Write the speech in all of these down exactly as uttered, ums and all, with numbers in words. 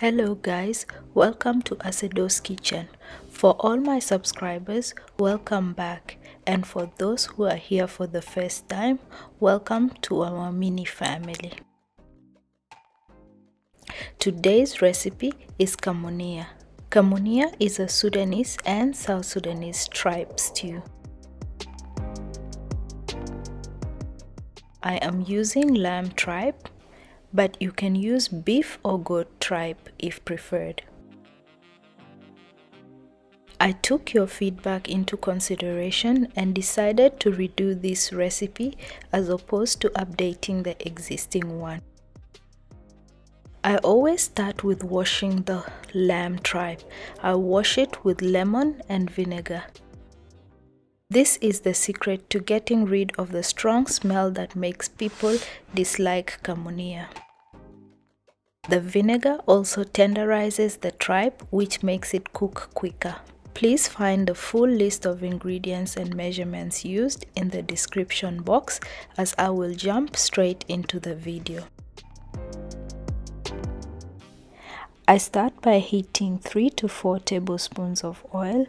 Hello guys, welcome to Asedo's Kitchen. For all my subscribers, welcome back, and for those who are here for the first time, welcome to our mini family. Today's recipe is Kamunia. Kamunia is a Sudanese and South Sudanese tribe stew. I am using lamb tribe, but you can use beef or goat tripe if preferred. I took your feedback into consideration and decided to redo this recipe as opposed to updating the existing one. I always start with washing the lamb tripe. I wash it with lemon and vinegar. This is the secret to getting rid of the strong smell that makes people dislike Kamunia. The vinegar also tenderizes the tripe, which makes it cook quicker. Please find the full list of ingredients and measurements used in the description box, as I will jump straight into the video. I start by heating three to four tablespoons of oil.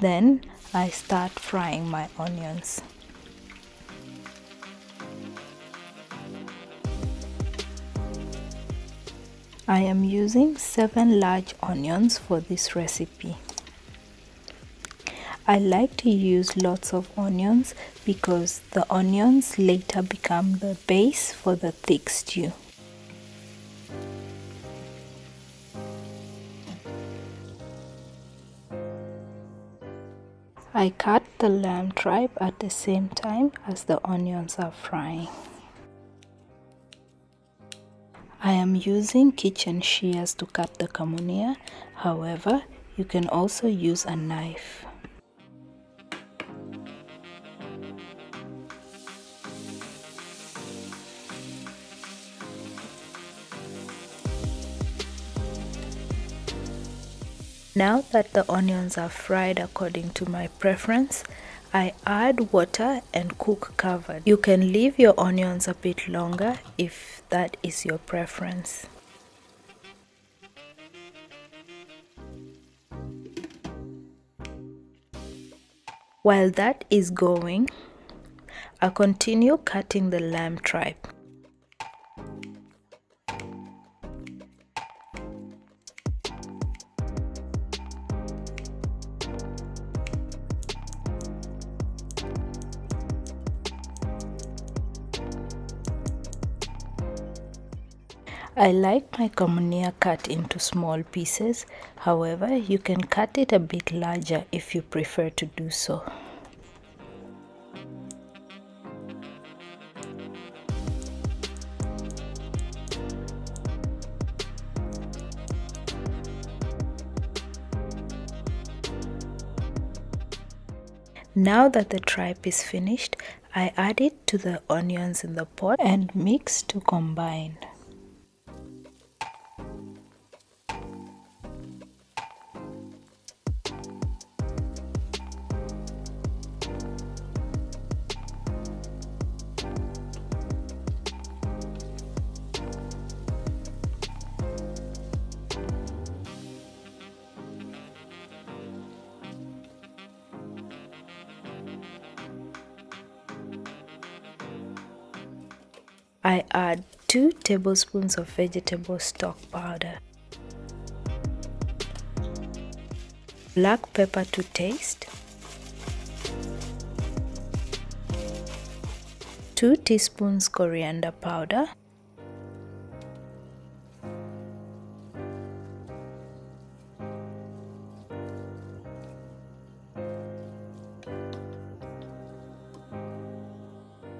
Then I start frying my onions. I am using seven large onions for this recipe. I like to use lots of onions because the onions later become the base for the thick stew. I cut the lamb tripe at the same time as the onions are frying. I am using kitchen shears to cut the Kamunia, however, you can also use a knife. Now that the onions are fried according to my preference, I add water and cook covered. You can leave your onions a bit longer if that is your preference. While that is going, I continue cutting the lamb tripe. I like my Kamunia cut into small pieces, however, you can cut it a bit larger if you prefer to do so. Now that the tripe is finished, I add it to the onions in the pot and mix to combine. I add two tablespoons of vegetable stock powder, black pepper to taste, two teaspoons coriander powder,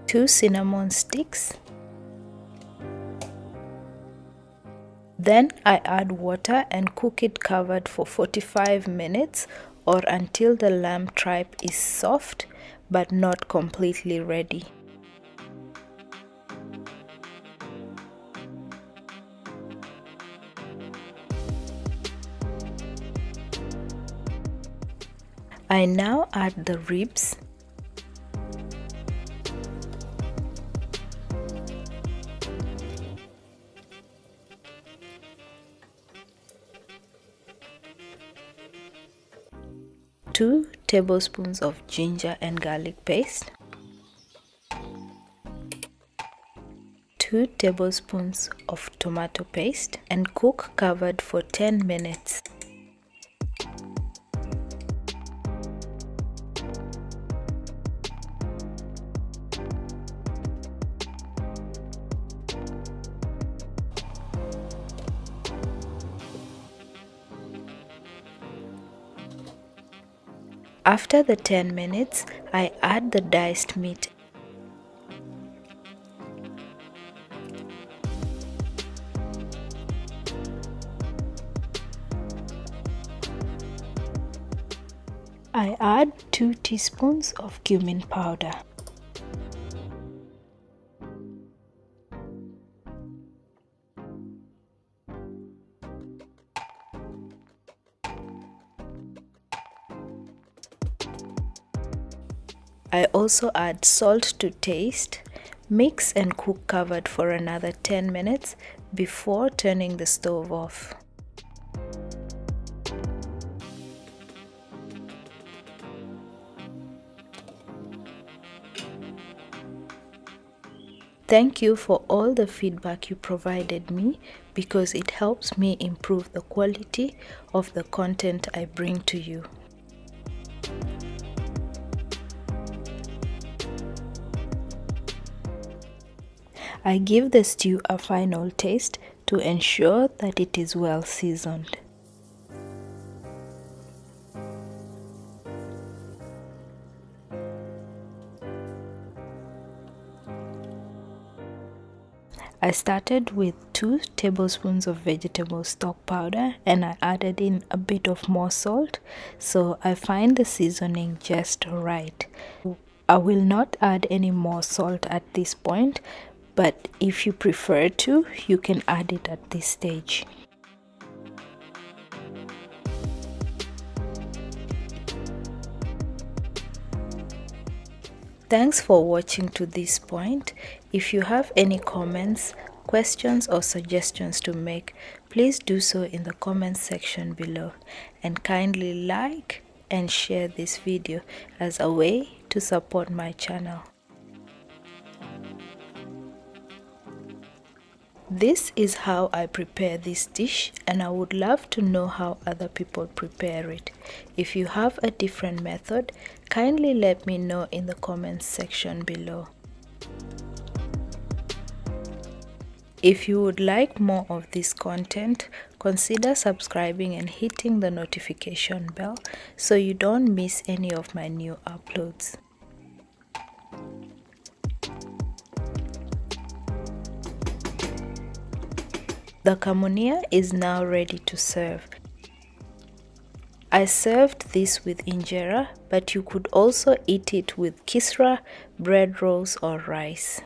two cinnamon sticks. Then I add water and cook it covered for forty-five minutes or until the lamb tripe is soft but not completely ready. I now add the ribs, two tablespoons of ginger and garlic paste, two tablespoons of tomato paste, and cook covered for ten minutes. After the ten minutes, I add the diced meat. I add two teaspoons of cumin powder. I also add salt to taste, mix and cook covered for another ten minutes before turning the stove off. Thank you for all the feedback you provided me, because it helps me improve the quality of the content I bring to you. I give the stew a final taste to ensure that it is well seasoned. I started with two tablespoons of vegetable stock powder, and I added in a bit of more salt, so I find the seasoning just right. I will not add any more salt at this point, but if you prefer to, you can add it at this stage. Thanks for watching to this point. If you have any comments, questions or suggestions to make, please do so in the comments section below, and kindly like and share this video as a way to support my channel. This is how I prepare this dish, and I would love to know how other people prepare it. If you have a different method, kindly let me know in the comments section below. If you would like more of this content, consider subscribing and hitting the notification bell so you don't miss any of my new uploads. The Kamunia is now ready to serve. I served this with injera, but you could also eat it with kisra, bread rolls or rice.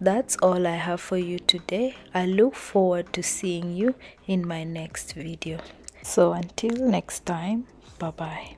That's all I have for you today. I look forward to seeing you in my next video. So until next time, bye-bye.